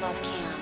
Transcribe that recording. love cam.